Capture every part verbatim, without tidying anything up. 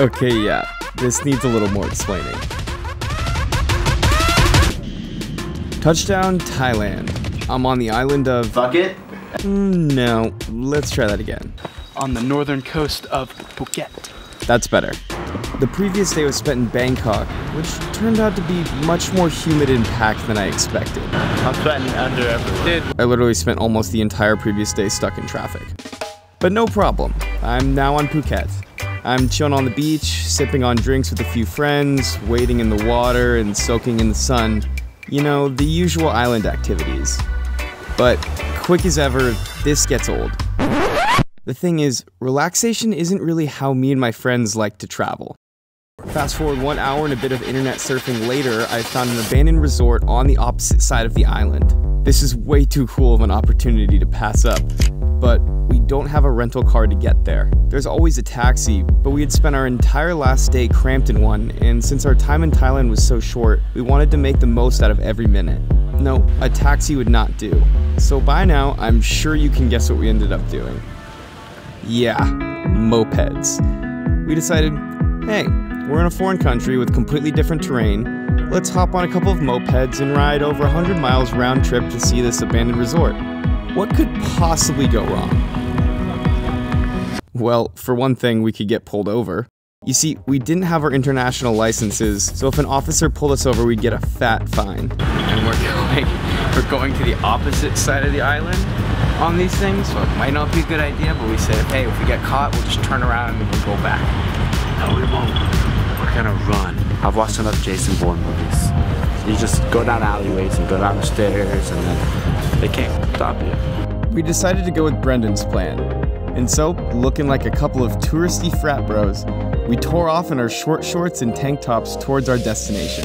Okay, yeah, this needs a little more explaining. Touchdown, Thailand. I'm on the island of... Phuket? Mm, no, let's try that again. On the northern coast of Phuket. That's better. The previous day was spent in Bangkok, which turned out to be much more humid and packed than I expected. I'm sweating under everyone. Dude. I literally spent almost the entire previous day stuck in traffic. But no problem, I'm now on Phuket. I'm chilling on the beach, sipping on drinks with a few friends, wading in the water and soaking in the sun. You know, the usual island activities. But quick as ever, this gets old. The thing is, relaxation isn't really how me and my friends like to travel. Fast forward one hour and a bit of internet surfing later, I found an abandoned resort on the opposite side of the island. This is way too cool of an opportunity to pass up, but we don't have a rental car to get there. There's always a taxi, but we had spent our entire last day cramped in one, and since our time in Thailand was so short, we wanted to make the most out of every minute. No, a taxi would not do. So by now, I'm sure you can guess what we ended up doing. Yeah, mopeds. We decided, hey, we're in a foreign country with completely different terrain. Let's hop on a couple of mopeds and ride over one hundred miles round trip to see this abandoned resort. What could possibly go wrong? Well, for one thing, we could get pulled over. You see, we didn't have our international licenses, so if an officer pulled us over, we'd get a fat fine. And we're going, we're going to the opposite side of the island on these things, so it might not be a good idea, but we said, hey, if we get caught, we'll just turn around and we'll go back. No, we won't. We're gonna run. I've watched enough Jason Bourne movies. You just go down alleyways and go down the stairs, and then they can't stop you. We decided to go with Brendan's plan. And so, looking like a couple of touristy frat bros, we tore off in our short shorts and tank tops towards our destination.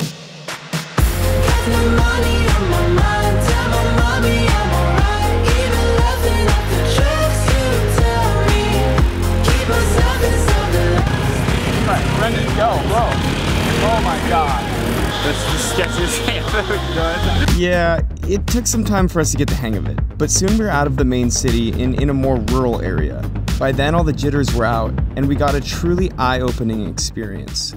Yeah, it took some time for us to get the hang of it, but soon we were out of the main city and in a more rural area. By then all the jitters were out, and we got a truly eye-opening experience.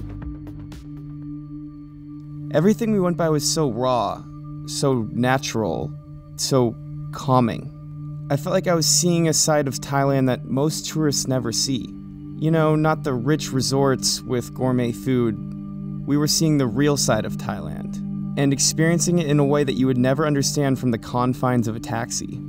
Everything we went by was so raw, so natural, so calming. I felt like I was seeing a side of Thailand that most tourists never see. You know, not the rich resorts with gourmet food. We were seeing the real side of Thailand, and experiencing it in a way that you would never understand from the confines of a taxi.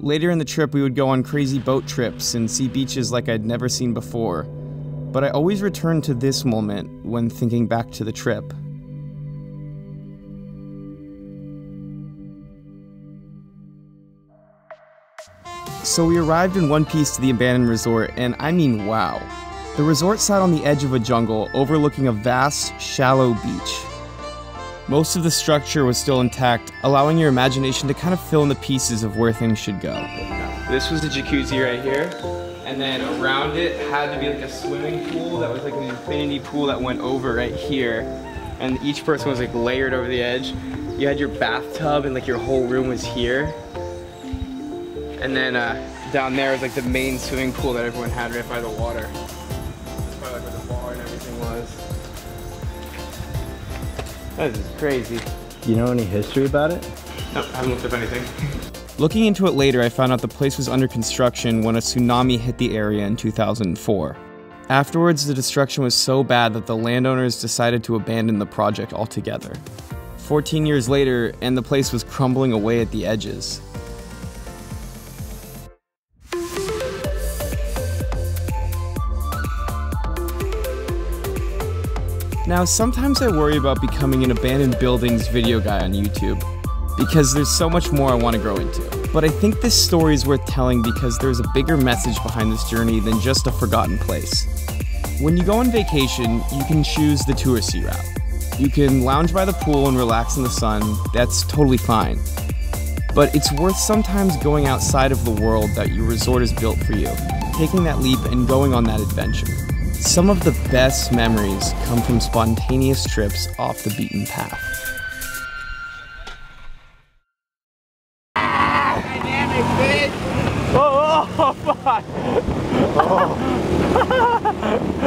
Later in the trip, we would go on crazy boat trips and see beaches like I'd never seen before, but I always return to this moment when thinking back to the trip. So we arrived in one piece to the abandoned resort, and I mean, wow. The resort sat on the edge of a jungle, overlooking a vast, shallow beach. Most of the structure was still intact, allowing your imagination to kind of fill in the pieces of where things should go. This was a jacuzzi right here, and then around it had to be like a swimming pool that was like an infinity pool that went over right here, and each person was like layered over the edge. You had your bathtub and like your whole room was here, and then uh, down there was like the main swimming pool that everyone had right by the water. Like where the bar and everything was. That is crazy. Do you know any history about it? No, nope, I haven't looked up anything. Looking into it later, I found out the place was under construction when a tsunami hit the area in two thousand four. Afterwards, the destruction was so bad that the landowners decided to abandon the project altogether. fourteen years later, and the place was crumbling away at the edges. Now, sometimes I worry about becoming an abandoned buildings video guy on YouTube, because there's so much more I want to grow into. But I think this story is worth telling because there's a bigger message behind this journey than just a forgotten place. When you go on vacation, you can choose the touristy route. You can lounge by the pool and relax in the sun, that's totally fine. But it's worth sometimes going outside of the world that your resort is built for you, taking that leap and going on that adventure. Some of the best memories come from spontaneous trips off the beaten path. Dynamic, bitch! Oh, oh, fuck! Oh.